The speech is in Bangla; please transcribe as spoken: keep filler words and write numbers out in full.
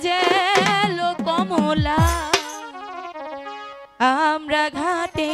সাজালো কমলা আমরা ঘাটে।